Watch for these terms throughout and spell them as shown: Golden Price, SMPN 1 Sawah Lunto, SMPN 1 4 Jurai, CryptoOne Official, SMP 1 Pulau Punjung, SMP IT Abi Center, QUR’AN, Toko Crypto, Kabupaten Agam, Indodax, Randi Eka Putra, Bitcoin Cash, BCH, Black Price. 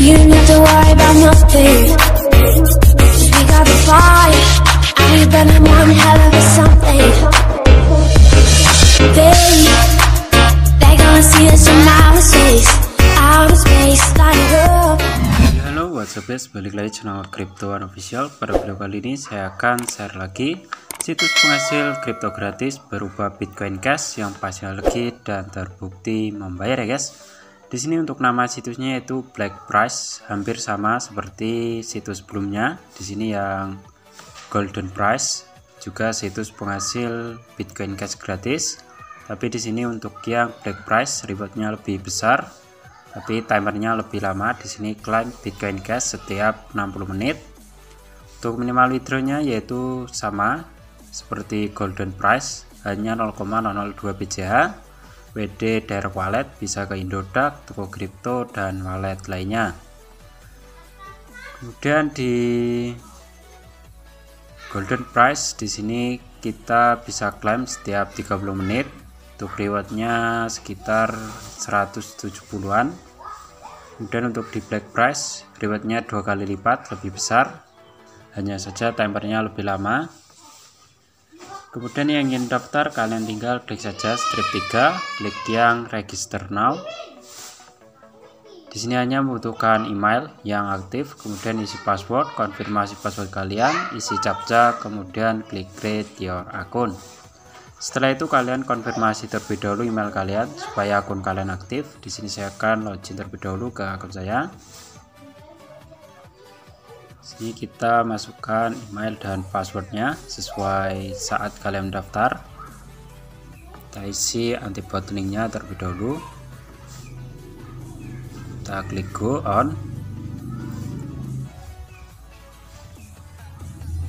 You don't have to worry about nothing. We got the fire, and we've been in one hell of a something. They gonna see us in outer space, light up. Halo, what's up guys, balik lagi channel CryptoOne Official. Pada video kali ini saya akan share lagi situs penghasil kripto gratis berupa Bitcoin Cash yang pasnya legit dan terbukti membayar ya guys. Di sini untuk nama situsnya yaitu Black Price, hampir sama seperti situs sebelumnya. Di sini yang Golden Price, juga situs penghasil Bitcoin Cash gratis. Tapi di sini untuk yang Black Price rewardnya lebih besar, tapi timernya lebih lama. Di sini klaim Bitcoin Cash setiap 60 menit. Untuk minimal withdrawnya yaitu sama seperti Golden Price, hanya 0,002 BCH. WD direct wallet bisa ke Indodax, Toko Crypto, dan wallet lainnya. Kemudian di Golden Price di sini kita bisa klaim setiap 30 menit. Untuk rewardnya sekitar 170-an. Kemudian untuk di Black Price rewardnya 2 kali lipat lebih besar. Hanya saja timernya lebih lama. Kemudian yang ingin daftar, kalian tinggal klik saja strip 3, klik yang register now. Di sini hanya membutuhkan email yang aktif, kemudian isi password, konfirmasi password kalian, isi captcha, kemudian klik create your account. Setelah itu kalian konfirmasi terlebih dahulu email kalian supaya akun kalian aktif. Di sini saya akan login terlebih dahulu ke akun saya. Sini kita masukkan email dan passwordnya sesuai saat kalian daftar. Kita isi anti-bot linknya terlebih dahulu. Kita klik go on.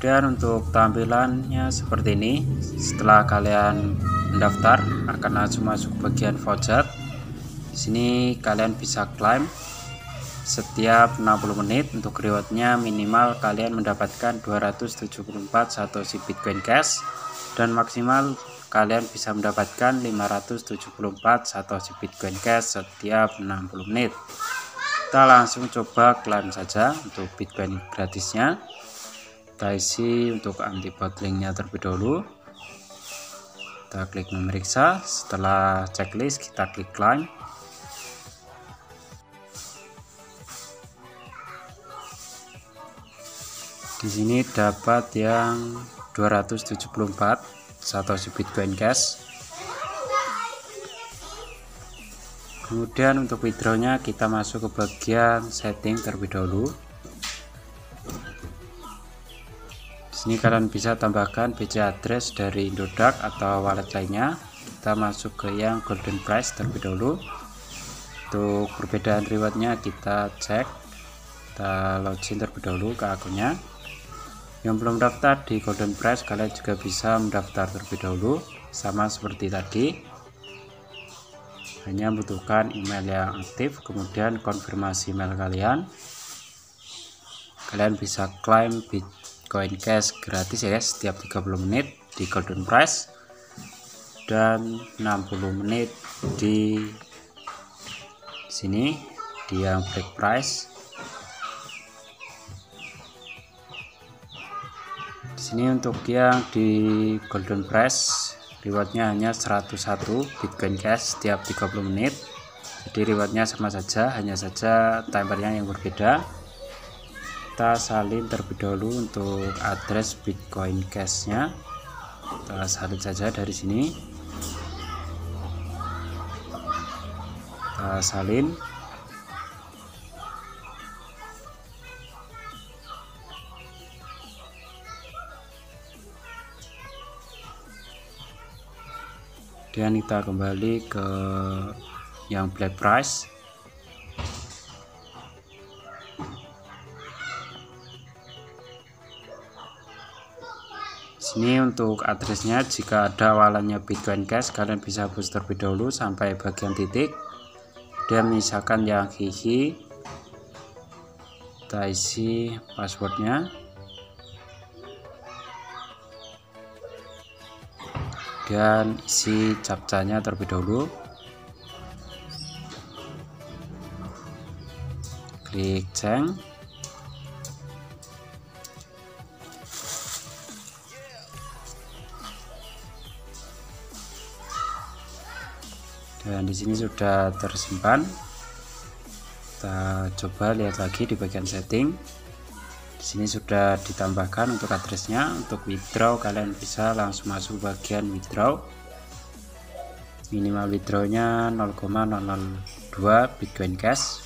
Dan untuk tampilannya seperti ini. Setelah kalian mendaftar akan langsung masuk bagian voucher. Di sini kalian bisa klaim setiap 60 menit. Untuk rewardnya minimal kalian mendapatkan 274.1 Bitcoin Cash dan maksimal kalian bisa mendapatkan 574.1 Bitcoin Cash setiap 60 menit. Kita langsung coba klaim saja untuk Bitcoin gratisnya. Kita isi untuk anti-bot linknya terlebih dahulu. Kita klik memeriksa, setelah checklist kita klik klaim. Di sini dapat yang 274.1 Bitcoin Cash. Kemudian untuk withdrawnya kita masuk ke bagian setting terlebih dahulu. Di sini kalian bisa tambahkan BC address dari Indodax atau wallet lainnya. Kita masuk ke yang Golden Price terlebih dahulu. Untuk perbedaan rewardnya kita cek. Kita login terlebih dahulu ke akunnya. Yang belum daftar di Golden Price kalian juga bisa mendaftar terlebih dahulu sama seperti tadi, hanya membutuhkan email yang aktif, kemudian konfirmasi email kalian bisa klaim Bitcoin Cash gratis ya guys setiap 30 menit di Golden Price dan 60 menit di sini di yang Black Price. Sini untuk yang di Golden Price rewardnya hanya 101 Bitcoin Cash setiap 30 menit. Jadi rewardnya sama saja, hanya saja timernya yang berbeda. Kita salin terlebih dahulu untuk address Bitcoin Cash-nya. Kita salin saja dari sini. Kita salin. Dan kita kembali ke yang Black Price. Sini untuk address-nya, jika ada walletnya Bitcoin Cash kalian bisa hapus terlebih dahulu sampai bagian titik dan misalkan yang hihi. Kita isi passwordnya. Dan isi captchanya terlebih dahulu. klik change. Dan di sini sudah tersimpan. Kita coba lihat lagi di bagian setting. Di sini sudah ditambahkan untuk address-nya. Untuk withdraw kalian bisa langsung masuk bagian withdraw. Minimal withdraw-nya 0,002 Bitcoin Cash.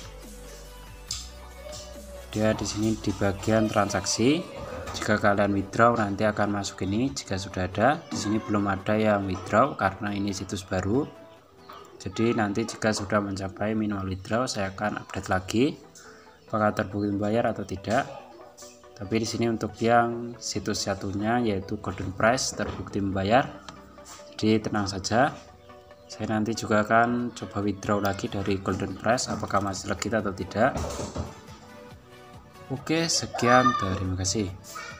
Dia di sini di bagian transaksi. Jika kalian withdraw nanti akan masuk ini jika sudah ada. Di sini belum ada yang withdraw karena ini situs baru. Jadi nanti jika sudah mencapai minimal withdraw saya akan update lagi apakah terbukti membayar atau tidak. Tapi di sini untuk yang situs satunya yaitu Golden Price terbukti membayar. Jadi tenang saja. Saya nanti juga akan coba withdraw lagi dari Golden Price apakah masih legit atau tidak. Oke, sekian, terima kasih.